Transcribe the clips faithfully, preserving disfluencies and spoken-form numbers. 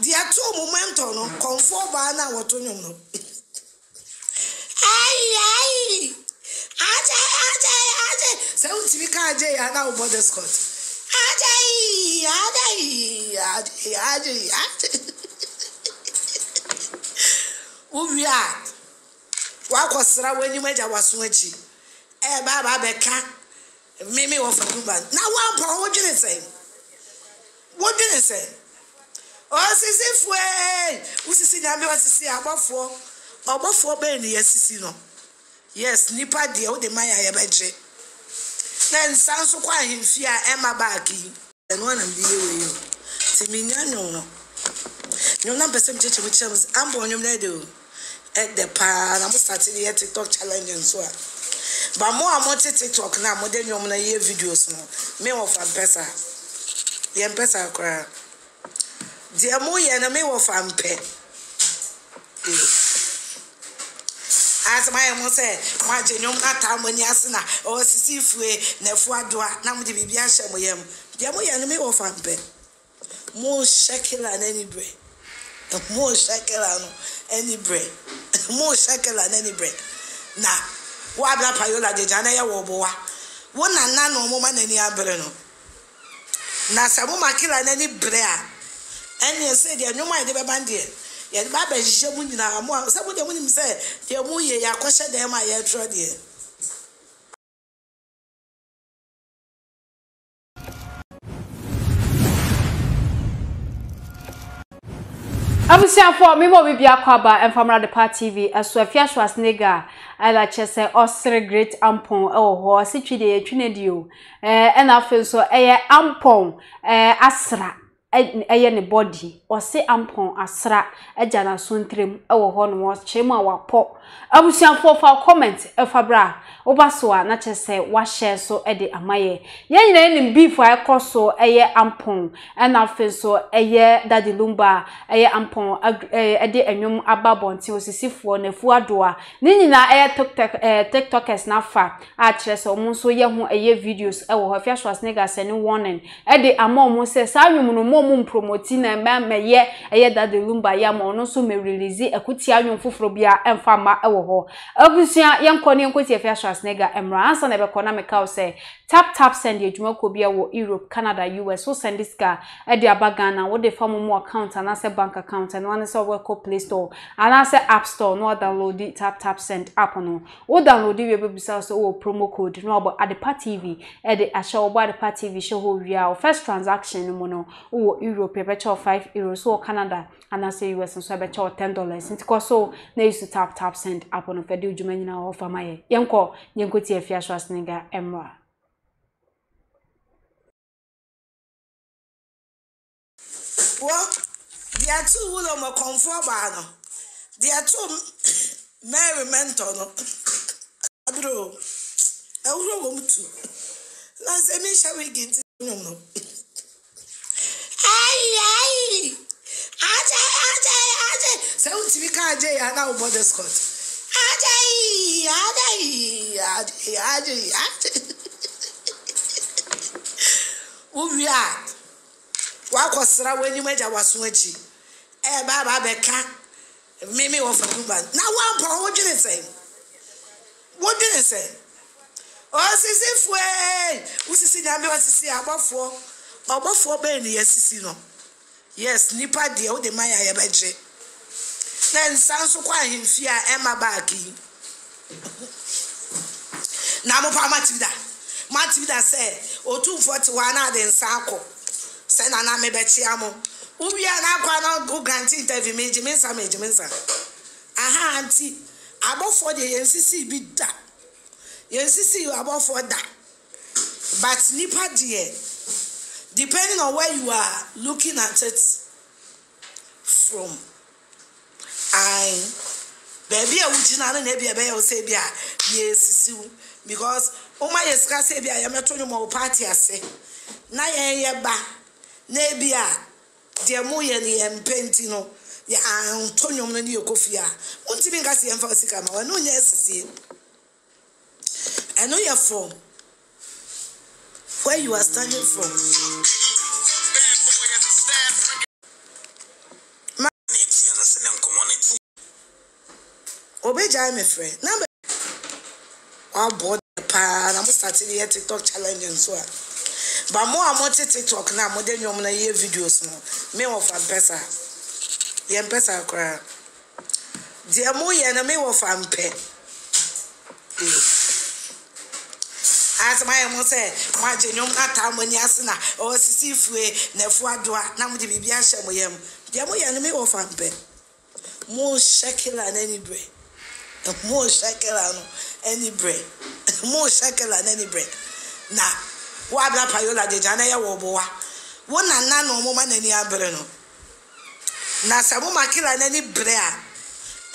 There are two moments on conform banana what on your. Aye, aye. Ajay, ajay, ajay. Seventy kaje ya na ubode Scott. Ajay, ajay, ajay, ajay, ajay. Ubiya. Wakosra when you made a waswechi. Eh, baba beka. Mimi was a woman. Now one pound. What did you say? What did you say? Oh, sisi fwe. U sisi na mwa sisi abafo. Abafo be ni sisi no. Yes, nipa dia o de maya ya beje. Then sanso kwa himfia e ma baaki. Then one am biye we yo. Timinya no no. No na pese mcheche mcheche ambo nyom na de o. At the pan, I'm starting the TikTok challenge and so on. But more and more TikTok now, more than you want to hear videos now. Me of Ampesa, the Ampesa crowd. The more you know, me of Ampe. As my mom said, my genuine time when you're sinner or see if we never do it. Now we be a shame with him. The more you know, me of Ampe. More shaking than any bread. More shaking than any bread. More shaking than any bread. Now, what about Payola de Janaya Woboa? One and none no woman any abreno. Now, some woman kill and any bread. And you say, there are no mind ever bandit. Yet, Baba is your woman. Some of the women said, there will be a question there, my yet, dear. Abusia for me will be a kwaba and from Adepa T V as Afia Schwarzenegger. I like to say, Oscar great ampon, oh, or Situde, Trinedio, and I feel so a ampon, asra, a body, or say ampon, asra, a jana soon trim, oh, horn was chema or pop. Abusia for our comment, a fabra, Obasua, not to say, what share so eddy amaye. Yen name beef for a course so a year ampon, and I feel so a year Daddy Lumba, a year ampon, a day and yum ababon, till sissy for Nefuadua. Ninina air TikTok TikTokers now fat, actress or monso yahu a year videos, or her fiash was nigger sending warning. Eddy Amon will say, Samuel no more promoting a man may yet a year Daddy Lumba yam or no so may release a kutian fufrobia and farmer our ho. Abusia yam corny quitty fiash. Nega Emrans and economic house tap tap send your Jumoko beer or Europe, Canada, U S. So send this car at their bagana. What they form more account and answer bank account and one is a work called Play Store and answer App Store. No, download the tap tap send app on or download it. We will be so promo code. No, but Adepa T V at the Ashaw by Adepa T V show who we are first transaction mono or Europe, a betcha five euros or Canada and answer U S and so betcha ten dollars. It's because so they used to tap tap send app on a federal Jumena or for my young call. Nyankoti Afia Schwarzenegger emwa. Well, there are two who are comfortable now. There are two Mary mentor no. Abro, I will go mutu. Now, say me shall we get no no. Aye aye, ajay ajay ajay. Say we tv ka ajay and now border Scott. Ajay, ajay, ajay, ajay, ajay. Ubiya, wakosra when you made a waswechi. Eh, baba beka, mimi was a woman. Now one pound. What did you say? What did you say? Oh, sisi fwe. U sisi na mwa sisi abafo. Abafo be ni sisi no. Yes, nipa dia o de maya ya beje. Then sanso kwa himfia ema baki. Na mo pa matibida. Matibida say two forty-one na den sanko. Say na na mebechi amo. Ubia na kwa na go grant interview me jimensa me jimensa. Aha anti. Abo for the N C C bi da. N C C you abo for da. But nipa die. Depending on where you are looking at it from. I baby, I would not be a baby or say, yes, because oh my escape, I am not talking about party. I say, Nay, ya ba, Nebia, dear Moyani and Pentino, ya Antonio Nio Kofia. Won't you think I see him for Sicama? I know, yes, I know you're from where you are standing from. be jai my friend. Now me, I bought the pan. I'm starting the TikTok challenge and so on. But more and more TikTok now, more than you wanna hear videos now. Me of a better, you better cry. Dear more you na me of a pay. As my mom said, my genuine time when you asking or see if we never do. Now we be a shame we am. Dear more you na me of a pay. More shackle and any bread. More shackle and any bread. More shackle and any bread. Now, what about Payola de Janaya Woboa? One and none or woman any abreno. Now, some kill and any bread.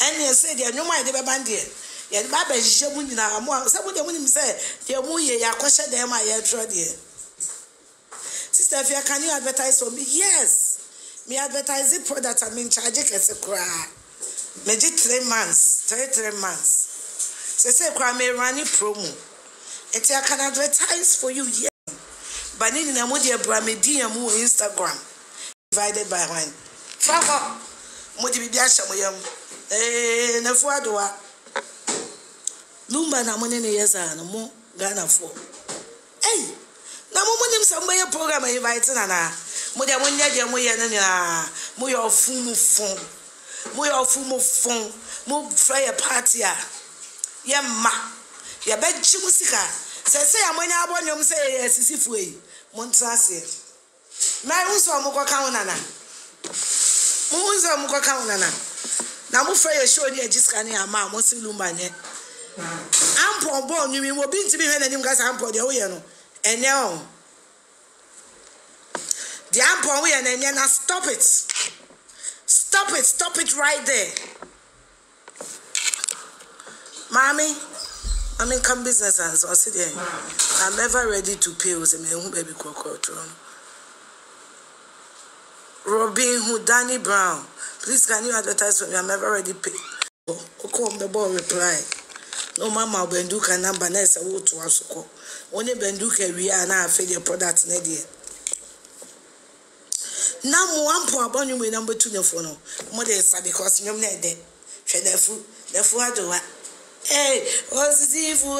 And you say, there are no mind ever bandit. Yet, Baba is showing you now. Some of the women say, dear Moya, your question, dear my dear. Sister, if can you advertise for me? Yes. Me advertise the product I mean, charge it as a cry. Maybe three months, three, three months. She said, I may run a promo. And I can advertise for you, yes. But in a moody bramidi and more Instagram divided by one. Father, Modi Biasha, my young, eh, Nefuadua Lumba, na money, yes, and more Ghana for. Eh, now, Momonim, some way a program inviting Anna. Moda, one year, Moya, and Moya of Fumu Fong. Mo your fumo phone, mo fry a party. Ye ma, ye bed chimusika. Se se ya mwenye abon yom se ye sisi fwe. Montrase. Ma unso amuko kaunana. Mo unso amuko kaunana. Na mo fry a show ni ejiska ni ama mo si Lumba ni. Ampo bon ni mo binti bi hene ni mkasa ampo de oye no. Ene on. The ampo oye ne ni na stop it. Stop it, stop it right there. Mommy, I mean, come business and so I sit there. I'm never ready to pay with a baby cockroach. Robin Hood, Danny Brown, please can you advertise for me? I'm never ready to pay. Okon Bebo reply. No, Mama, Benduka number nurse, I want to ask you. Only Benduka, we are now afraid your product in the now, one poor bonny with number two, no phone. Mother is because you're not dead. Shadowful, therefore, I do what? Hey, what's the deal?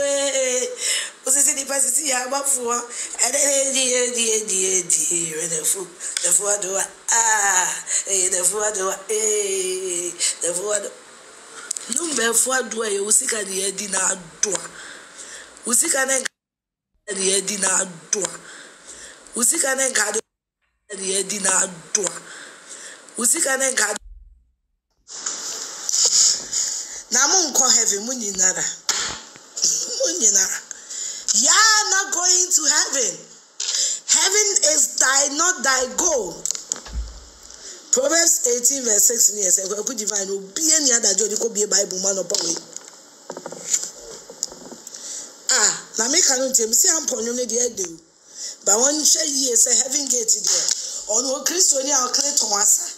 What's the deposit? I'm up for and then, dear, dear, dear, dear, therefore, therefore, I do what? Ah, therefore, I do what? Hey, therefore, Lumber, do I? Who's sick at the dinner door? Who's sick at the dinner door? Who's sick at the the dinner door. We see can then card. Now moon call heaven, moon in nada. Moon in nada. You are not going to heaven. Heaven is thy, not thy goal. Proverbs eighteen verse sixteen years. If we could divine, will be any other joy. You could be a Bible man or boy. Ah, now make a note. See, I'm pointing the head do. But one share years a heaven gate there. On what Christian are clear to answer.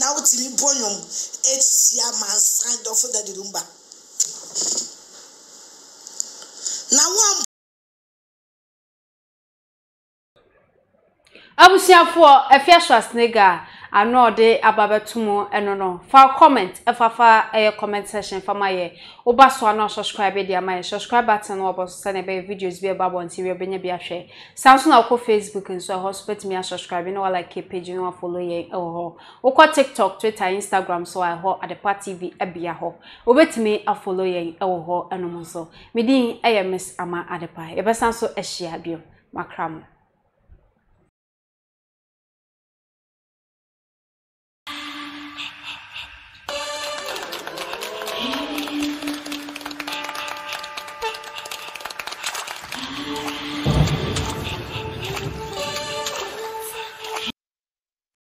Now Timmy Bonum, it's Yaman signed off for Daddy Lumba. Now one I was here for Afia Schwarzenegger. I know they above tomorrow and no no. For comment, if I comment section for my year, Obaso no subscribe dear my subscribe button or send a videos be a babble and see your baby share. Samson or Facebook and so hospital me and subscribe, you know, like a page, you know, follow ye or ho. TikTok, Twitter, Instagram, so I ho Adepa T V, a beer ho. Obet me a follow ye or ho and no so. Meeting I miss Ama Adepa. Ever sound so a share bill, Macram. Thank you.